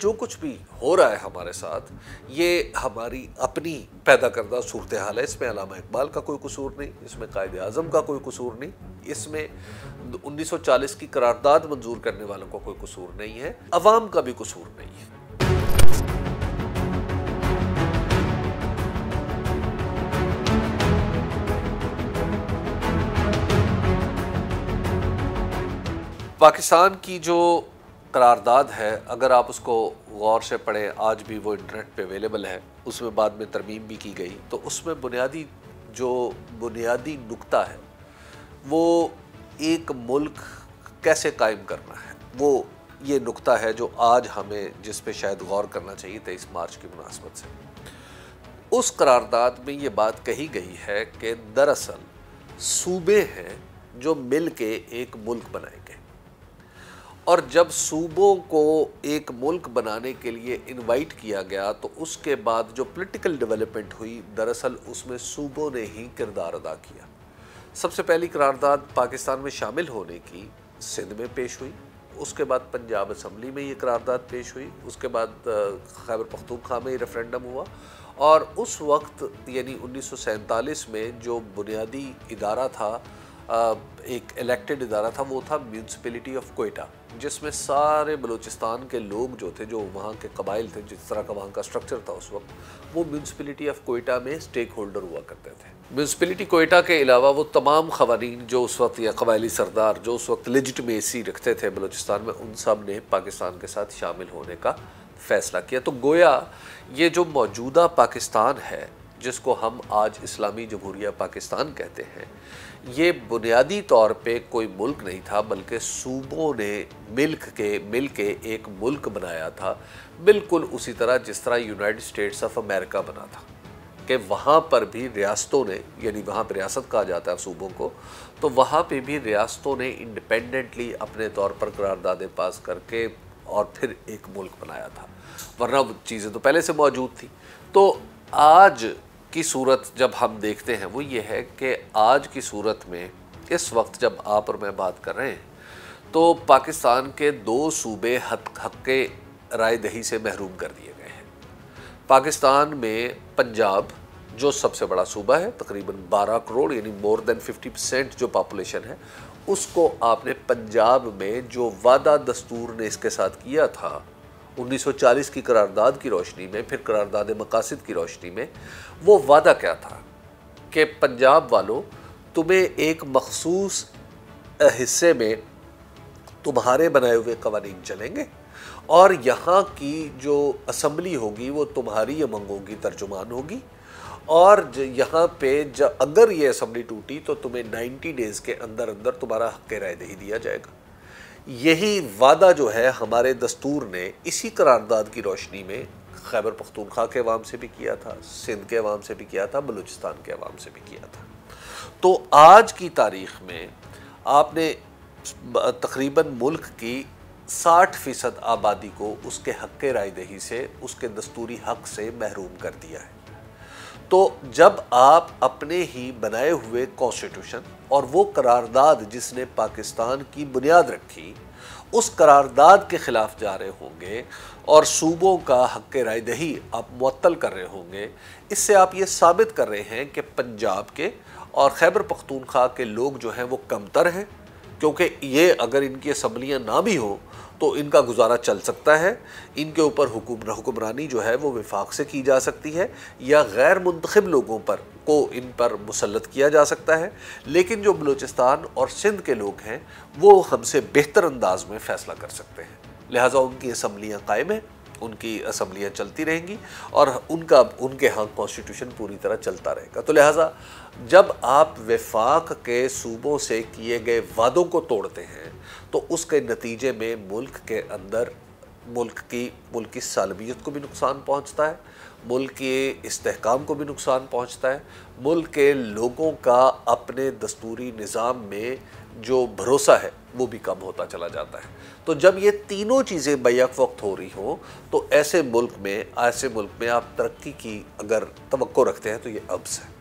जो कुछ भी हो रहा है हमारे साथ, ये हमारी अपनी पैदा करदा सूरत हाल है। इसमें अल्लामा इकबाल का कोई कसूर नहीं, इसमें कायदे आज़म का कोई कसूर नहीं, इसमें 1940 की करारदाद मंजूर करने वालों का कोई कसूर नहीं है, अवाम का भी कसूर नहीं है। पाकिस्तान की जो करारदाद है, अगर आप उसको गौर से पढ़ें, आज भी वो इंटरनेट पे अवेलेबल है, उसमें बाद में तरमीम भी की गई, तो उसमें बुनियादी नुक्ता है वो एक मुल्क कैसे कायम करना है, वो ये नुक्ता है जो आज हमें जिस पे शायद गौर करना चाहिए 23 मार्च की मुनासबत से। उस करारदाद में ये बात कही गई है कि दरअसल सूबे हैं जो मिल के एक मुल्क बनाएंगे, और जब सूबों को एक मुल्क बनाने के लिए इनवाइट किया गया तो उसके बाद जो पॉलिटिकल डेवलपमेंट हुई, दरअसल उसमें सूबों ने ही किरदार अदा किया। सबसे पहली करारदाद पाकिस्तान में शामिल होने की सिंध में पेश हुई, उसके बाद पंजाब असम्बली में ये करारदाद पेश हुई, उसके बाद खैबर पख्तूनख्वा में रेफरेंडम हुआ, और उस वक्त यानी 1947 में जो बुनियादी इदारा था, एक इलेक्टेड इदारा था, वो था म्यूनिसिपैलिटी ऑफ क्वेटा, जिसमें सारे बलूचिस्तान के लोग जो थे, जो वहाँ के कबाइल थे, जिस तरह का वहाँ का स्ट्रक्चर था उस वक्त, वो म्यूनिसिपैलिटी ऑफ क्वेटा में स्टेक होल्डर हुआ करते थे। म्यूनिसिपैलिटी क्वेटा के अलावा वो तमाम खवानीन जो उस वक्त, या कबायली सरदार जो उस वक्त लेजिटमेसी रखते थे बलूचिस्तान में, उन सब ने पाकिस्तान के साथ शामिल होने का फ़ैसला किया। तो गोया ये जो मौजूदा पाकिस्तान है, जिसको हम आज इस्लामी जमहूरिया पाकिस्तान कहते हैं, ये बुनियादी तौर पे कोई मुल्क नहीं था, बल्कि सूबों ने मिल के एक मुल्क बनाया था, बिल्कुल उसी तरह जिस तरह यूनाइटेड स्टेट्स ऑफ अमेरिका बना था, कि वहाँ पर भी रियासतों ने, यानी वहाँ पर रियासत कहा जाता है सूबों को, तो वहाँ पे भी रियासतों ने इंडिपेंडेंटली अपने तौर पर करारदादें पास करके और फिर एक मुल्क बनाया था, वरना चीज़ें तो पहले से मौजूद थी। तो आज की सूरत जब हम देखते हैं, वो ये है कि आज की सूरत में इस वक्त जब आप और मैं बात कर रहे हैं, तो पाकिस्तान के 2 सूबे हक़-ए रायदही से महरूम कर दिए गए हैं। पाकिस्तान में पंजाब जो सबसे बड़ा सूबा है, तकरीबन 12 करोड़ यानी मोर देन 50% जो पॉपुलेशन है, उसको आपने पंजाब में जो वादा दस्तूर ने इसके साथ किया था 1940 की करारदाद की रोशनी में, फिर करारदाद मकासिद की रोशनी में, वो वादा क्या था कि पंजाब वालों, तुम्हें एक मखसूस हिस्से में तुम्हारे बनाए हुए कवानीन चलेंगे, और यहाँ की जो असम्बली होगी वो तुम्हारी अमंगों की तर्जुमान होगी, और यहाँ पे जब अगर ये असम्बली टूटी तो तुम्हें 90 डेज़ के अंदर अंदर तुम्हारा हक़ रायदही दिया जाएगा। यही वादा जो है हमारे दस्तूर ने इसी करारदाद की रोशनी में खैबर पख्तूनख्वा के अवाम से भी किया था, सिंध के अवाम से भी किया था, बलूचिस्तान के अवाम से भी किया था। तो आज की तारीख़ में आपने तकरीबन मुल्क की 60% आबादी को उसके हक़ रायदही से, उसके दस्तूरी हक़ से महरूम कर दिया है। तो जब आप अपने ही बनाए हुए कॉन्स्टिट्यूशन और वो करारदाद जिसने पाकिस्तान की बुनियाद रखी, उस करारदाद के ख़िलाफ़ जा रहे होंगे और सूबों का हक़ रायदही आप मुअत्तल कर रहे होंगे, इससे आप ये साबित कर रहे हैं कि पंजाब के और खैबर पख्तूनख्वा के लोग जो हैं वो कमतर हैं, क्योंकि ये अगर इनकी असम्बलियाँ ना भी हों तो इनका गुजारा चल सकता है, इनके ऊपर हुक्मरानी जो है वो विफाक से की जा सकती है, या गैर मुंतखब लोगों को इन पर मुसलत किया जा सकता है। लेकिन जो बलूचिस्तान और सिंध के लोग हैं वो हमसे बेहतर अंदाज में फ़ैसला कर सकते हैं, लिहाजा उनकी असम्बलियाँ कायम हैं, उनकी असम्बलियाँ चलती रहेंगी, और उनके यहाँ कॉन्स्टिट्यूशन पूरी तरह चलता रहेगा। तो लिहाजा जब आप वफाक के सूबों से किए गए वादों को तोड़ते हैं, तो उसके नतीजे में मुल्क के अंदर मुल्क की सालमियत को भी नुकसान पहुंचता है, मुल्क के इस्तेहकाम को भी नुकसान पहुंचता है, मुल्क के लोगों का अपने दस्तूरी निज़ाम में जो भरोसा है वो भी कम होता चला जाता है। तो जब ये तीनों चीज़ें बैक वक्त हो रही हो, तो ऐसे मुल्क में आप तरक्की की अगर तवक्को रखते हैं तो ये अब्स है।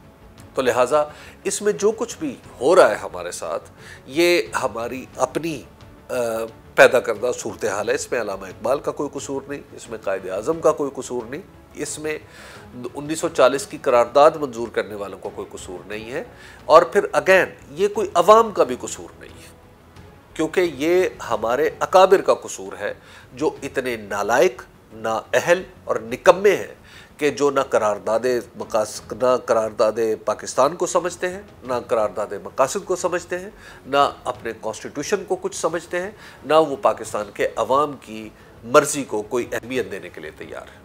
तो लिहाजा इसमें जो कुछ भी हो रहा है हमारे साथ, ये हमारी अपनी पैदा करदा सूरत हाल है। इसमें अल्लामा इकबाल का कोई कसूर नहीं, इसमें कायदे आज़म का कोई कसूर नहीं, इसमें 1940 की करारदाद मंजूर करने वालों का कोई कसूर नहीं है। और फिर अगैन ये कोई अवाम का भी कसूर नहीं है, क्योंकि ये हमारे अकाबिर का कसूर है जो इतने नालायक, नाअहल और निकम्मे हैं कि जो ना करारदादे मकासद, ना करारदादे पाकिस्तान को समझते हैं, ना करारदादे मकासद को समझते हैं, ना अपने कॉन्स्टिट्यूशन को कुछ समझते हैं, ना वो पाकिस्तान के अवाम की मर्ज़ी को कोई अहमियत देने के लिए तैयार है।